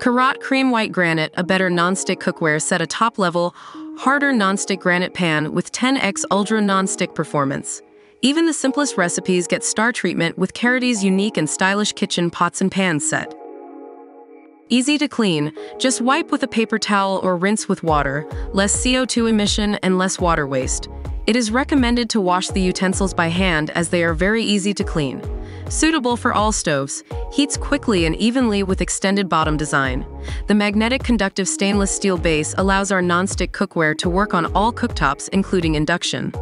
CAROTE Cream White Granite, a better nonstick cookware, set a top-level, harder nonstick granite pan with 10x ultra nonstick performance. Even the simplest recipes get star treatment with CAROTE's unique and stylish kitchen pots and pans set. Easy to clean, just wipe with a paper towel or rinse with water, less CO2 emission and less water waste. It is recommended to wash the utensils by hand as they are very easy to clean. Suitable for all stoves, heats quickly and evenly with extended bottom design. The magnetic conductive stainless steel base allows our nonstick cookware to work on all cooktops, including induction.